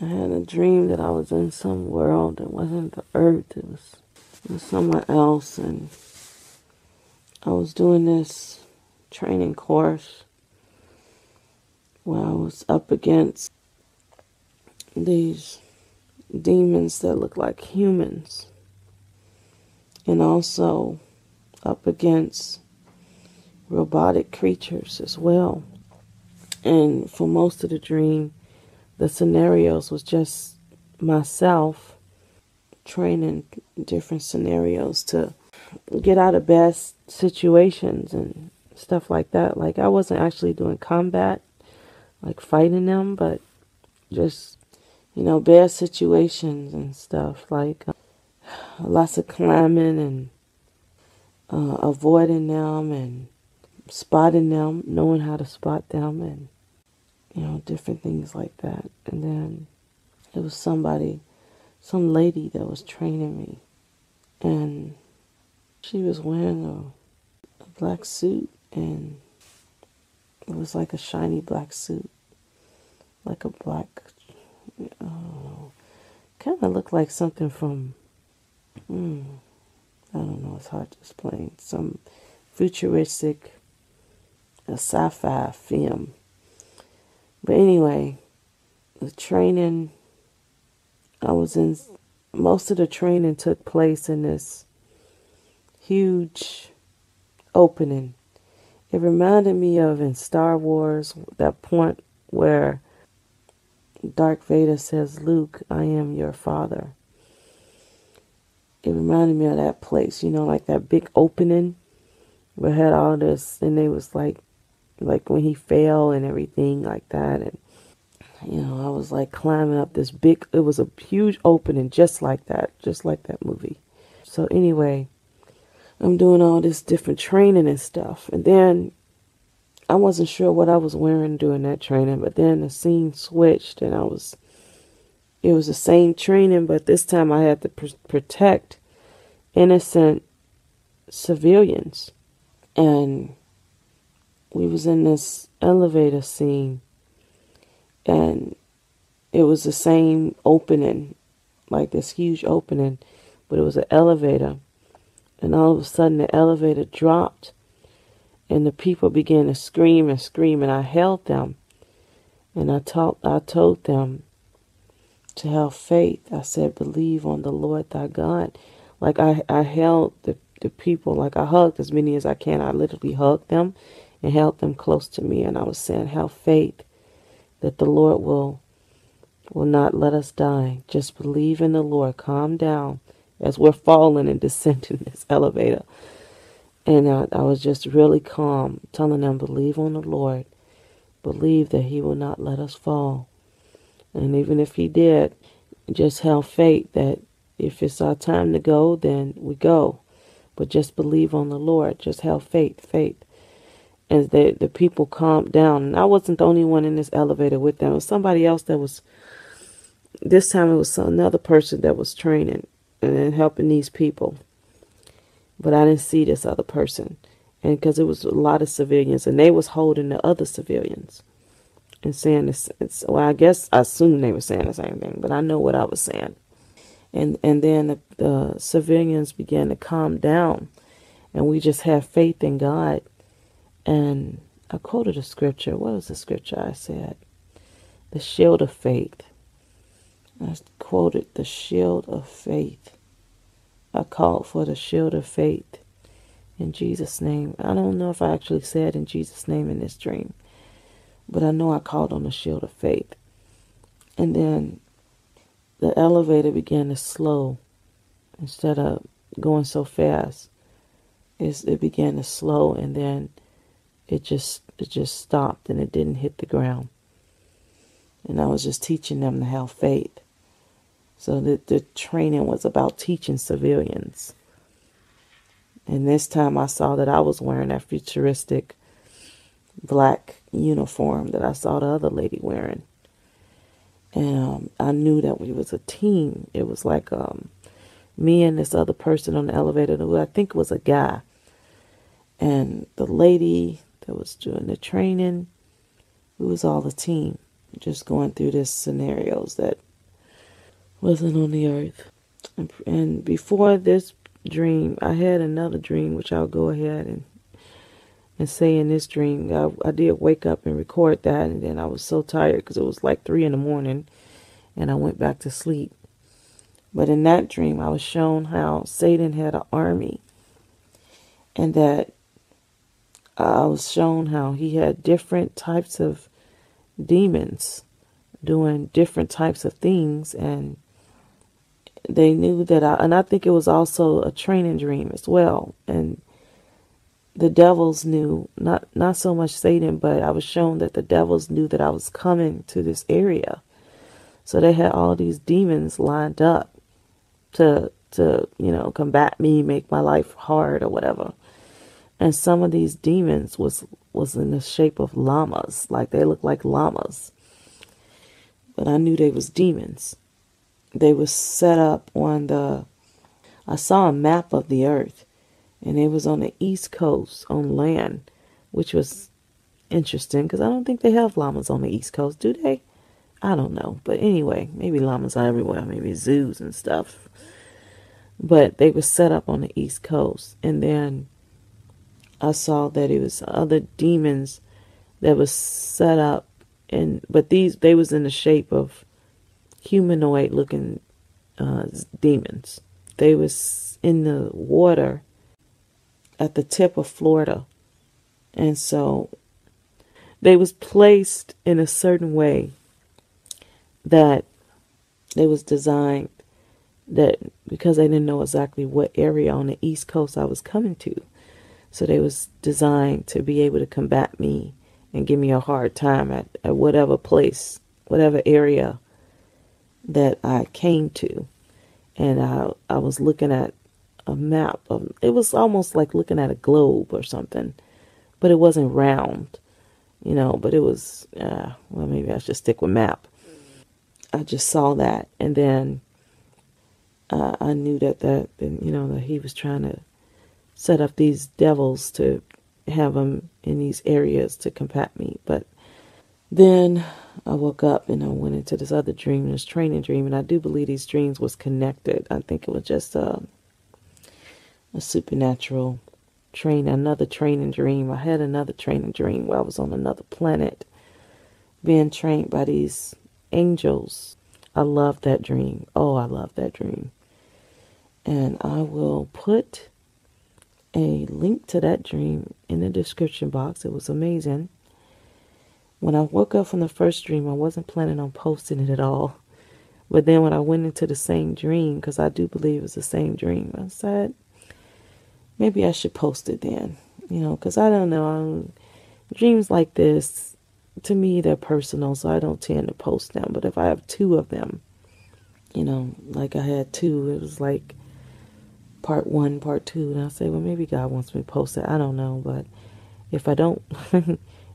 I had a dream that I was in some world. It wasn't the earth. It was somewhere else. And I was doing this training course where I was up against these demons that look like humans. And also up against robotic creatures as well. And for most of the dream, the scenarios was just myself training different scenarios to get out of best situations and stuff like that. Like, I wasn't actually doing combat, like fighting them, but just, you know, bad situations and stuff. Like, lots of climbing and avoiding them and spotting them, knowing how to spot them, and you know, different things like that. And then it was somebody, some lady that was training me, and she was wearing a black suit, and it was like a shiny black suit, like a black, kind of looked like something from, I don't know, it's hard to explain, some futuristic, a sci-fi film. But anyway, the training I was in, most of the training took place in this huge opening. It reminded me of in Star Wars, that point where Darth Vader says, "Luke, I am your father." It reminded me of that place, you know, like that big opening where it had all this, and they was like when he fell and everything like that. And, you know, I was like climbing up this big, it was a huge opening just like that movie. So anyway, I'm doing all this different training and stuff. And then I wasn't sure what I was wearing during that training, but then the scene switched and it was the same training, but this time I had to protect innocent civilians. And we was in this elevator scene, and it was the same opening, like this huge opening, but it was an elevator. And all of a sudden the elevator dropped and the people began to scream and scream, and I held them and I told them to have faith. I said, "Believe on the Lord thy God." Like I held the people, like I hugged as many as I can. I literally hugged them and held them close to me, and I was saying, "Have faith that the Lord will not let us die. Just believe in the Lord. Calm down," as we're falling and descending this elevator. And I was just really calm, telling them, "Believe on the Lord. Believe that He will not let us fall. And even if He did, just have faith that if it's our time to go, then we go. But just believe on the Lord. Just have faith, faith." As the people calmed down. And I wasn't the only one in this elevator with them. It was somebody else that was, this time it was another person that was training and helping these people. But I didn't see this other person. And because it was a lot of civilians, and they was holding the other civilians and saying this. Well, I guess I assumed they were saying the same thing, but I know what I was saying. And then the civilians began to calm down, and we just had faith in God. And I quoted a scripture. What was the scripture I said? The shield of faith. I quoted the shield of faith. I called for the shield of faith in Jesus' name. I don't know if I actually said in Jesus' name in this dream, but I know I called on the shield of faith. And then the elevator began to slow. Instead of going so fast, it began to slow, and then it just stopped, and it didn't hit the ground. And I was just teaching them to have faith. So the training was about teaching civilians. And this time I saw that I was wearing that futuristic black uniform that I saw the other lady wearing. And I knew that we was a team. It was like me and this other person on the elevator, who I think was a guy. And the lady that was doing the training, we was all a team, just going through these scenarios that wasn't on the earth. And before this dream, I had another dream, which I'll go ahead and say in this dream. I did wake up and record that, and then I was so tired because it was like 3 in the morning, and I went back to sleep. But in that dream, I was shown how Satan had an army, and that I was shown how he had different types of demons doing different types of things. And they knew that I think it was also a training dream as well. And the devils knew, not so much Satan, but I was shown that the devils knew that I was coming to this area. So they had all these demons lined up to combat me, make my life hard or whatever. And some of these demons was in the shape of llamas. Like, they looked like llamas. But I knew they was demons. They was set up on I saw a map of the earth. And it was on the East Coast, on land. Which was interesting, because I don't think they have llamas on the East Coast, do they? I don't know. But anyway, maybe llamas are everywhere. Maybe zoos and stuff. But they were set up on the East Coast. And then I saw that it was other demons that was set up, but they was in the shape of humanoid looking demons. They was in the water at the tip of Florida, and so they was placed in a certain way that they was designed, that because they didn't know exactly what area on the East Coast I was coming to. So they was designed to be able to combat me and give me a hard time at whatever place, whatever area that I came to. And I was looking at a map. It was almost like looking at a globe or something, but it wasn't round, but it was, well, maybe I should stick with map. I just saw that. And then I knew that he was trying to set up these devils to have them in these areas to combat me. But then I woke up and I went into this other dream, this training dream, and I do believe these dreams was connected. I think it was just a supernatural another training dream. I had another training dream where I was on another planet being trained by these angels. I love that dream. Oh, I love that dream. And I will put a link to that dream in the description box. It was amazing. When I woke up from the first dream, I wasn't planning on posting it at all. But then when I went into the same dream, because I do believe it's the same dream, I said, maybe I should post it then. Because I don't know. Dreams like this, to me, they're personal, so I don't tend to post them. But if I have two of them, like I had two, it was like part one, part two, and I say, well, maybe God wants me to post it. I don't know, but if I don't,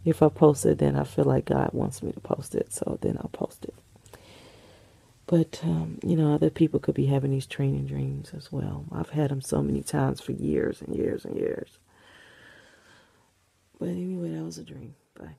if I post it, then I feel like God wants me to post it, so then I'll post it. But, other people could be having these training dreams as well. I've had them so many times for years and years and years. But anyway, that was a dream. Bye.